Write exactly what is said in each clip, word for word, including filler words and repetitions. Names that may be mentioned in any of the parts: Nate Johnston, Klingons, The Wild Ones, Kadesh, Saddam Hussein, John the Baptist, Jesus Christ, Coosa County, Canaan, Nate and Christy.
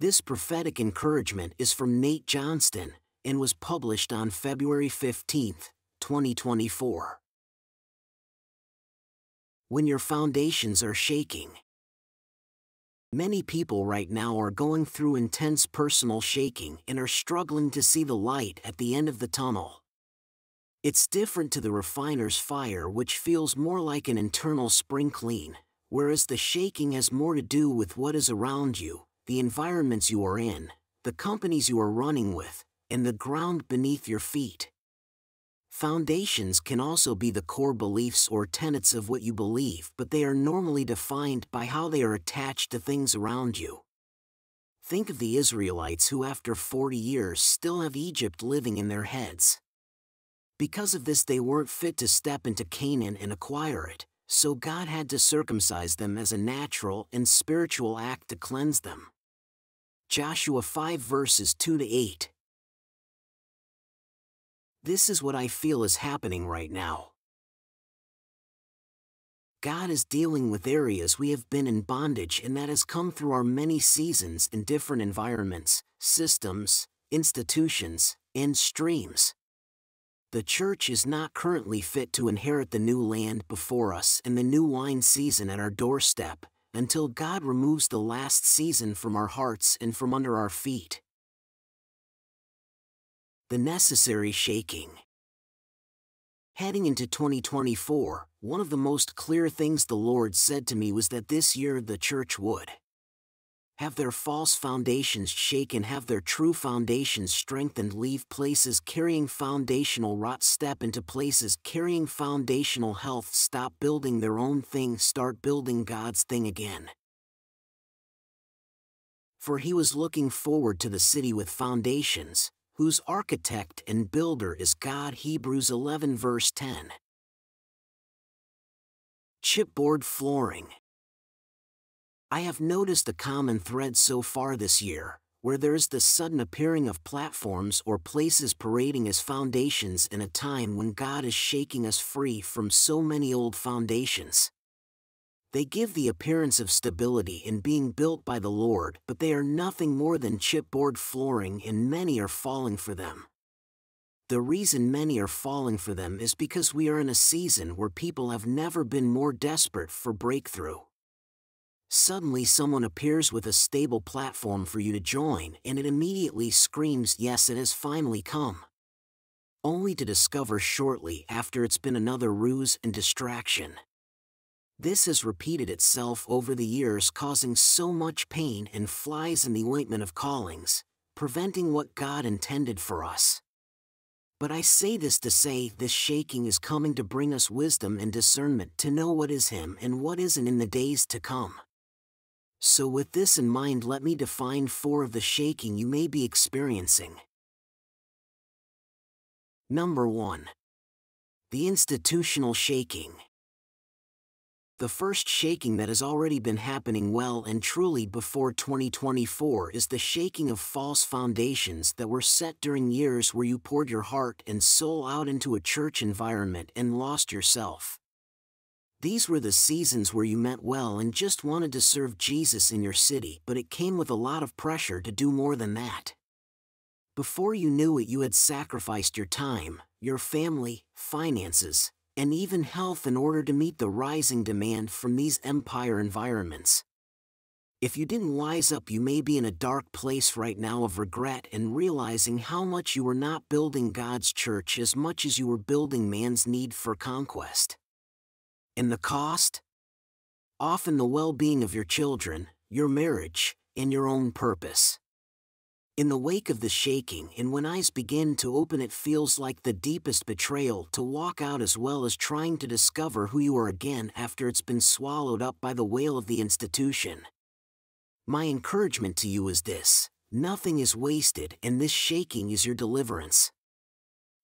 This prophetic encouragement is from Nate Johnston and was published on February fifteenth, twenty twenty-four. When your foundations are shaking. Many people right now are going through intense personal shaking and are struggling to see the light at the end of the tunnel. It's different to the refiner's fire, which feels more like an internal spring clean, whereas the shaking has more to do with what is around you, the environments you are in, the companies you are running with, and the ground beneath your feet. Foundations can also be the core beliefs or tenets of what you believe, but they are normally defined by how they are attached to things around you. Think of the Israelites who after forty years still have Egypt living in their heads. Because of this, they weren't fit to step into Canaan and acquire it, so God had to circumcise them as a natural and spiritual act to cleanse them. Joshua five verses two to eight. This is what I feel is happening right now. God is dealing with areas we have been in bondage, and that has come through our many seasons in different environments, systems, institutions, and streams. The church is not currently fit to inherit the new land before us and the new wine season at our doorstep until God removes the last season from our hearts and from under our feet. The necessary shaking. Heading into twenty twenty-four, one of the most clear things the Lord said to me was that this year the church would have their false foundations shaken, have their true foundations strengthened, leave places carrying foundational rot, step into places carrying foundational health, stop building their own thing, start building God's thing again. For he was looking forward to the city with foundations, whose architect and builder is God. Hebrews eleven verse ten. Chipboard flooring. I have noticed a common thread so far this year, where there is the sudden appearing of platforms or places parading as foundations in a time when God is shaking us free from so many old foundations. They give the appearance of stability in being built by the Lord, but they are nothing more than chipboard flooring, and many are falling for them. The reason many are falling for them is because we are in a season where people have never been more desperate for breakthrough. Suddenly someone appears with a stable platform for you to join, and it immediately screams, "Yes, it has finally come," only to discover shortly after it's been another ruse and distraction. This has repeated itself over the years, causing so much pain and flies in the ointment of callings, preventing what God intended for us. But I say this to say this shaking is coming to bring us wisdom and discernment to know what is Him and what isn't in the days to come. So with this in mind, let me define four of the shaking you may be experiencing. Number one. The institutional shaking. The first shaking that has already been happening well and truly before twenty twenty-four is the shaking of false foundations that were set during years where you poured your heart and soul out into a church environment and lost yourself. These were the seasons where you meant well and just wanted to serve Jesus in your city, but it came with a lot of pressure to do more than that. Before you knew it, you had sacrificed your time, your family, finances, and even health in order to meet the rising demand from these empire environments. If you didn't wise up, you may be in a dark place right now of regret and realizing how much you were not building God's church as much as you were building man's need for conquest. And the cost? Often the well-being of your children, your marriage, and your own purpose. In the wake of the shaking, and when eyes begin to open, it feels like the deepest betrayal to walk out, as well as trying to discover who you are again after it's been swallowed up by the whale of the institution. My encouragement to you is this: nothing is wasted, and this shaking is your deliverance.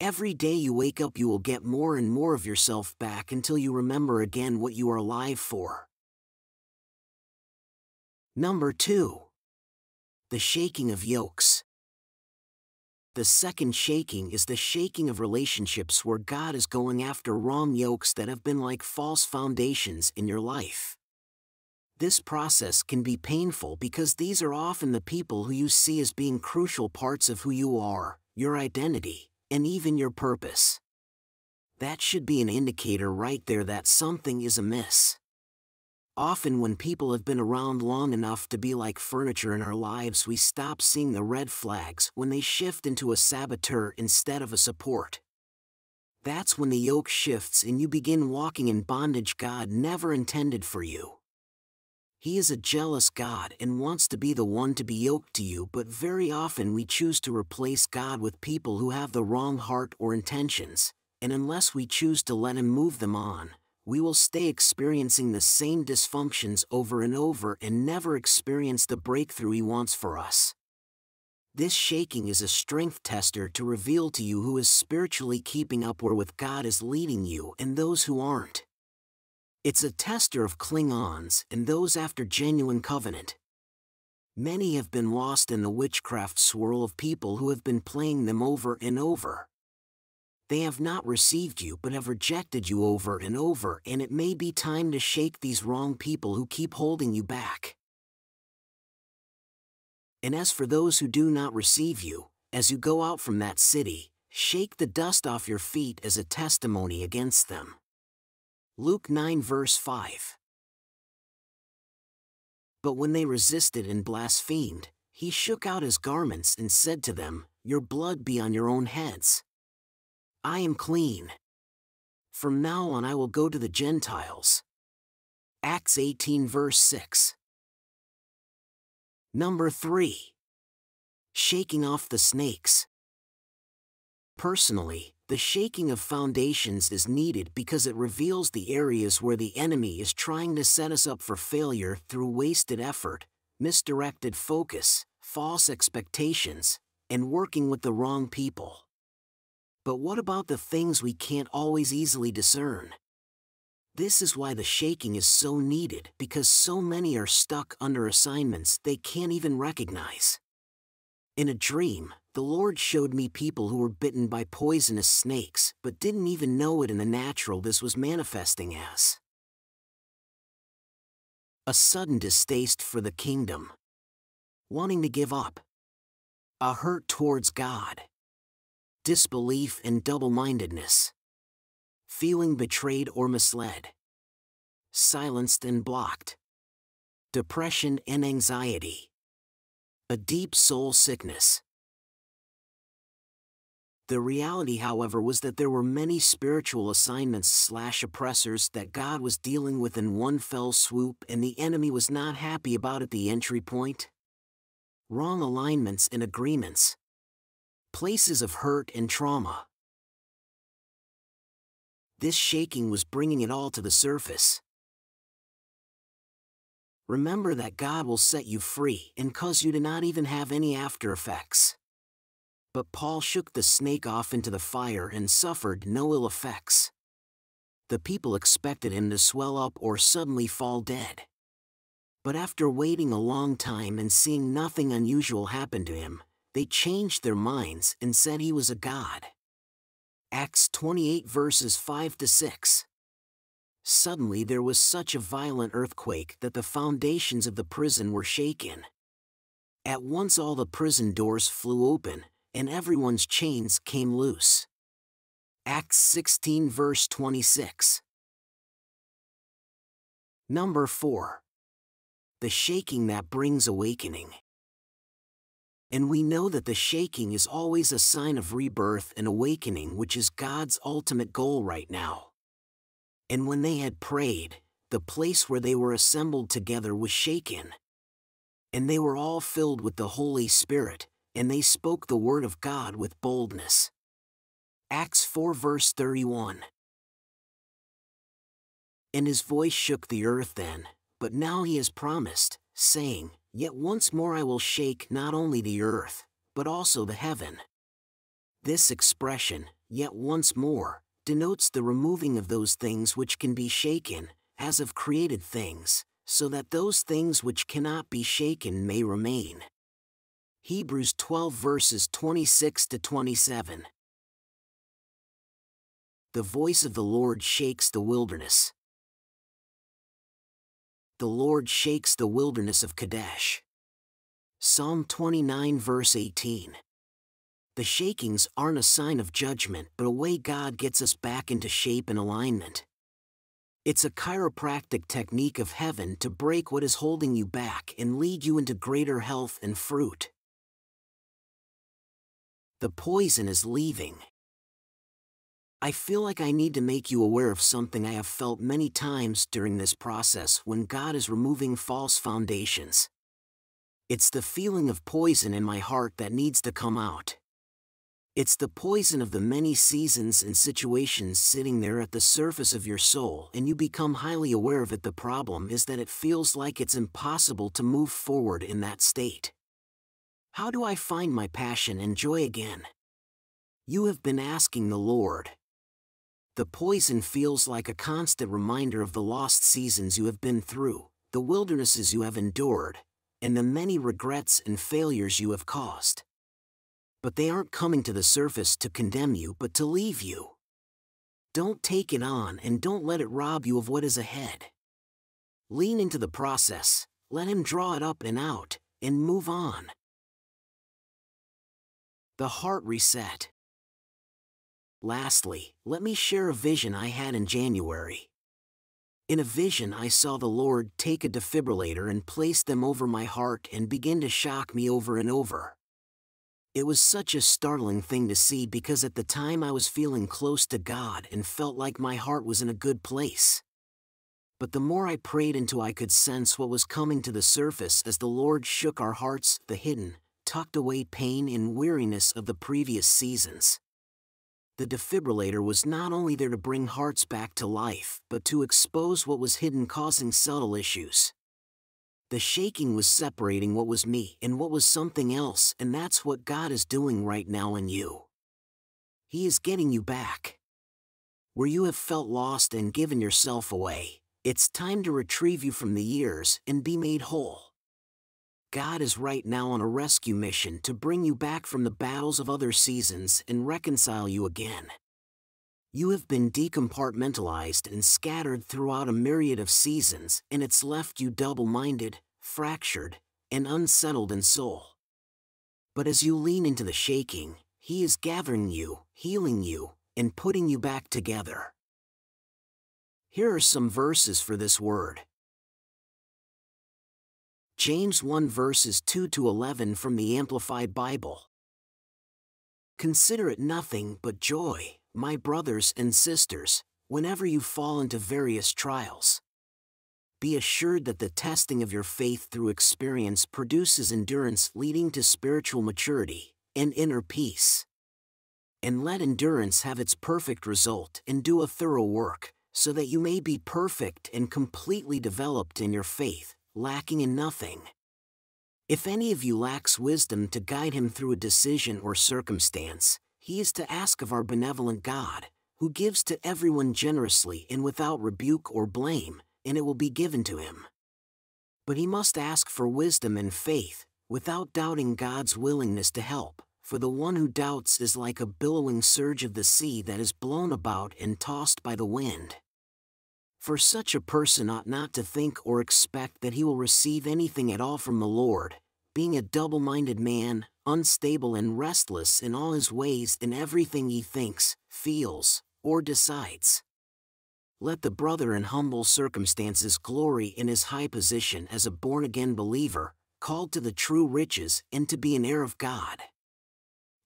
Every day you wake up, you will get more and more of yourself back until you remember again what you are alive for. Number two. The shaking of yokes. The second shaking is the shaking of relationships, where God is going after wrong yokes that have been like false foundations in your life. This process can be painful because these are often the people who you see as being crucial parts of who you are, your identity, and even your purpose. That should be an indicator right there that something is amiss. Often when people have been around long enough to be like furniture in our lives, we stop seeing the red flags when they shift into a saboteur instead of a support. That's when the yoke shifts and you begin walking in bondage God never intended for you. He is a jealous God and wants to be the one to be yoked to you, but very often we choose to replace God with people who have the wrong heart or intentions, and unless we choose to let Him move them on, we will stay experiencing the same dysfunctions over and over and never experience the breakthrough He wants for us. This shaking is a strength tester to reveal to you who is spiritually keeping up where with God is leading you and those who aren't. It's a tester of Klingons and those after genuine covenant. Many have been lost in the witchcraft swirl of people who have been playing them over and over. They have not received you but have rejected you over and over, and it may be time to shake these wrong people who keep holding you back. And as for those who do not receive you, as you go out from that city, shake the dust off your feet as a testimony against them. Luke nine verse five. But when they resisted and blasphemed, he shook out his garments and said to them, "Your blood be on your own heads. I am clean. From now on I will go to the Gentiles." Acts eighteen verse six. Number three. Shaking off the snakes. Personally, the shaking of foundations is needed because it reveals the areas where the enemy is trying to set us up for failure through wasted effort, misdirected focus, false expectations, and working with the wrong people. But what about the things we can't always easily discern? This is why the shaking is so needed, because so many are stuck under assignments they can't even recognize. In a dream, the Lord showed me people who were bitten by poisonous snakes but didn't even know it in the natural this was manifesting as. A sudden distaste for the kingdom. Wanting to give up. A hurt towards God. Disbelief and double-mindedness. Feeling betrayed or misled. Silenced and blocked. Depression and anxiety. A deep soul sickness. The reality, however, was that there were many spiritual assignments slash oppressors that God was dealing with in one fell swoop, and the enemy was not happy about at the entry point. Wrong alignments and agreements. Places of hurt and trauma. This shaking was bringing it all to the surface. Remember that God will set you free and cause you to not even have any after effects. But Paul shook the snake off into the fire and suffered no ill effects. The people expected him to swell up or suddenly fall dead. But after waiting a long time and seeing nothing unusual happen to him, they changed their minds and said he was a god. Acts twenty-eight verses five to six. Suddenly there was such a violent earthquake that the foundations of the prison were shaken. At once all the prison doors flew open, and everyone's chains came loose. Acts sixteen verse twenty-six. Number four. The shaking that brings awakening. And we know that the shaking is always a sign of rebirth and awakening, which is God's ultimate goal right now. And when they had prayed, the place where they were assembled together was shaken. And they were all filled with the Holy Spirit, and they spoke the word of God with boldness. Acts four verse thirty-one. And his voice shook the earth then, but now he has promised, saying, "Yet once more I will shake not only the earth, but also the heaven." This expression, "yet once more," denotes the removing of those things which can be shaken, as of created things, so that those things which cannot be shaken may remain. Hebrews twelve verses twenty-six to twenty-seven. The voice of the Lord shakes the wilderness. The Lord shakes the wilderness of Kadesh. Psalm twenty-nine verse eighteen. The shakings aren't a sign of judgment, but a way God gets us back into shape and alignment. It's a chiropractic technique of heaven to break what is holding you back and lead you into greater health and fruit. The poison is leaving. I feel like I need to make you aware of something I have felt many times during this process when God is removing false foundations. It's the feeling of poison in my heart that needs to come out. It's the poison of the many seasons and situations sitting there at the surface of your soul, and you become highly aware of it. The problem is that it feels like it's impossible to move forward in that state. How do I find my passion and joy again? You have been asking the Lord. The poison feels like a constant reminder of the lost seasons you have been through, the wildernesses you have endured, and the many regrets and failures you have caused. But they aren't coming to the surface to condemn you, but to leave you. Don't take it on and don't let it rob you of what is ahead. Lean into the process, let Him draw it up and out, and move on. The heart reset. Lastly, let me share a vision I had in January. In a vision, I saw the Lord take a defibrillator and place them over my heart and begin to shock me over and over. It was such a startling thing to see because at the time I was feeling close to God and felt like my heart was in a good place. But the more I prayed until I could sense what was coming to the surface as the Lord shook our hearts, the hidden, tucked away pain and weariness of the previous seasons. The defibrillator was not only there to bring hearts back to life, but to expose what was hidden, causing subtle issues. The shaking was separating what was me and what was something else, and that's what God is doing right now in you. He is getting you back. Where you have felt lost and given yourself away, it's time to retrieve you from the years and be made whole. God is right now on a rescue mission to bring you back from the battles of other seasons and reconcile you again. You have been decompartmentalized and scattered throughout a myriad of seasons, and it's left you double-minded, fractured, and unsettled in soul. But as you lean into the shaking, He is gathering you, healing you, and putting you back together. Here are some verses for this word. James one verses two to eleven from the Amplified Bible. Consider it nothing but joy, my brothers and sisters, whenever you fall into various trials. Be assured that the testing of your faith through experience produces endurance, leading to spiritual maturity and inner peace. And let endurance have its perfect result and do a thorough work, so that you may be perfect and completely developed in your faith, lacking in nothing. If any of you lacks wisdom to guide him through a decision or circumstance, he is to ask of our benevolent God, who gives to everyone generously and without rebuke or blame, and it will be given to him. But he must ask for wisdom and faith, without doubting God's willingness to help, for the one who doubts is like a billowing surge of the sea that is blown about and tossed by the wind. For such a person ought not to think or expect that he will receive anything at all from the Lord, being a double-minded man, unstable and restless in all his ways, in everything he thinks, feels, or decides. Let the brother in humble circumstances glory in his high position as a born-again believer, called to the true riches and to be an heir of God.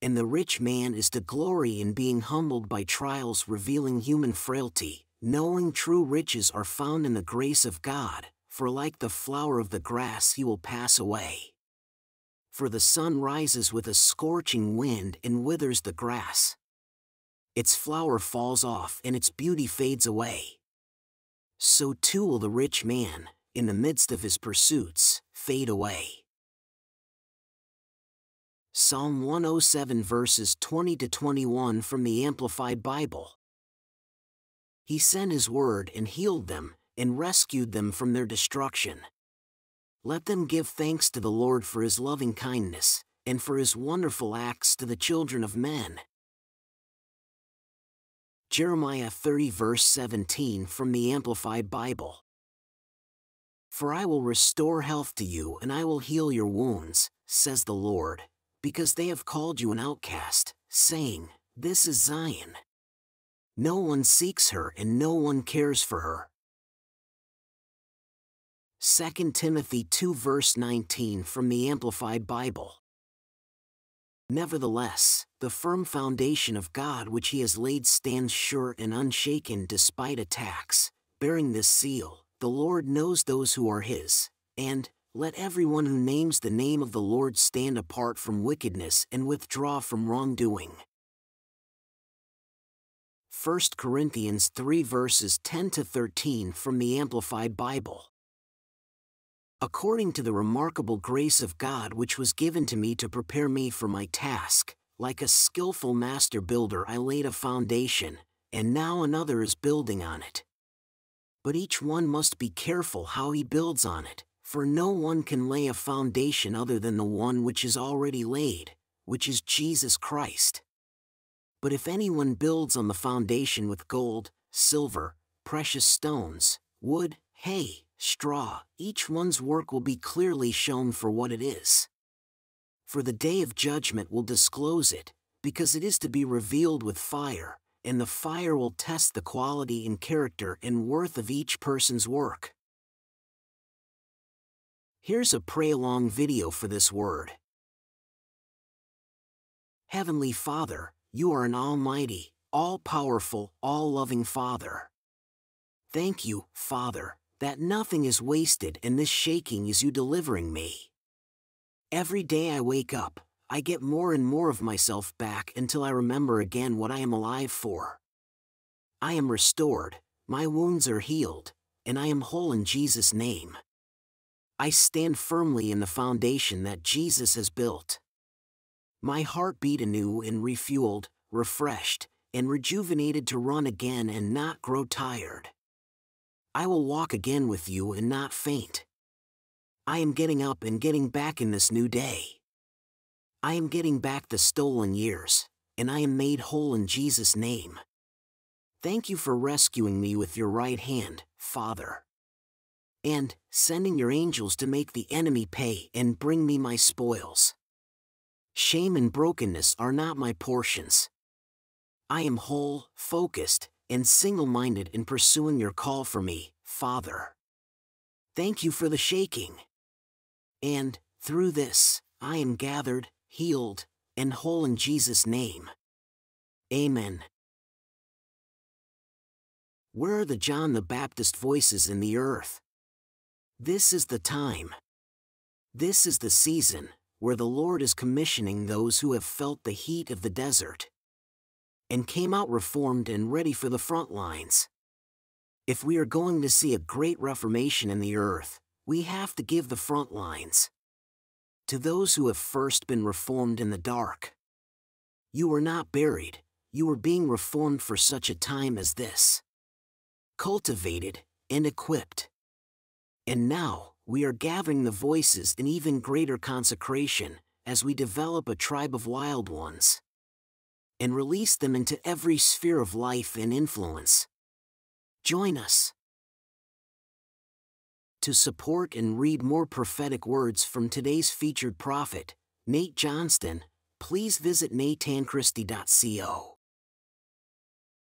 And the rich man is to glory in being humbled by trials revealing human frailty, knowing true riches are found in the grace of God, for like the flower of the grass he will pass away. For the sun rises with a scorching wind and withers the grass. Its flower falls off and its beauty fades away. So too will the rich man, in the midst of his pursuits, fade away. Psalm one oh seven verses twenty to twenty-one from the Amplified Bible. He sent His word and healed them, and rescued them from their destruction. Let them give thanks to the Lord for His loving kindness, and for His wonderful acts to the children of men. Jeremiah thirty verse seventeen from the Amplified Bible. For I will restore health to you, and I will heal your wounds, says the Lord, because they have called you an outcast, saying, This is Zion. No one seeks her, and no one cares for her. Second Timothy two verse nineteen from the Amplified Bible. Nevertheless, the firm foundation of God which he has laid stands sure and unshaken despite attacks. Bearing this seal, the Lord knows those who are his, and let everyone who names the name of the Lord stand apart from wickedness and withdraw from wrongdoing. First Corinthians three verses ten to thirteen from the Amplified Bible. According to the remarkable grace of God which was given to me to prepare me for my task, like a skillful master builder I laid a foundation, and now another is building on it. But each one must be careful how he builds on it, for no one can lay a foundation other than the one which is already laid, which is Jesus Christ. But if anyone builds on the foundation with gold, silver, precious stones, wood, hay, straw, each one's work will be clearly shown for what it is. For the day of judgment will disclose it, because it is to be revealed with fire, and the fire will test the quality and character and worth of each person's work. Here's a pray-along video for this word. Heavenly Father, you are an almighty, all-powerful, all-loving Father. Thank you, Father, that nothing is wasted and this shaking is you delivering me. Every day I wake up, I get more and more of myself back until I remember again what I am alive for. I am restored, my wounds are healed, and I am whole in Jesus' name. I stand firmly in the foundation that Jesus has built. My heart beat anew and refueled, refreshed, and rejuvenated to run again and not grow tired. I will walk again with you and not faint. I am getting up and getting back in this new day. I am getting back the stolen years, and I am made whole in Jesus' name. Thank you for rescuing me with your right hand, Father, and sending your angels to make the enemy pay and bring me my spoils. Shame and brokenness are not my portions. I am whole, focused, and single-minded in pursuing your call for me, Father. Thank you for the shaking. And, through this, I am gathered, healed, and whole in Jesus' name. Amen. Where are the John the Baptist voices in the earth? This is the time. This is the season where the Lord is commissioning those who have felt the heat of the desert and came out reformed and ready for the front lines. If we are going to see a great reformation in the earth, we have to give the front lines to those who have first been reformed in the dark. You were not buried, you were being reformed for such a time as this. Cultivated and equipped. And now, we are gathering the voices in even greater consecration as we develop a tribe of wild ones and release them into every sphere of life and influence. Join us. To support and read more prophetic words from today's featured prophet, Nate Johnston, please visit nate and christy dot co.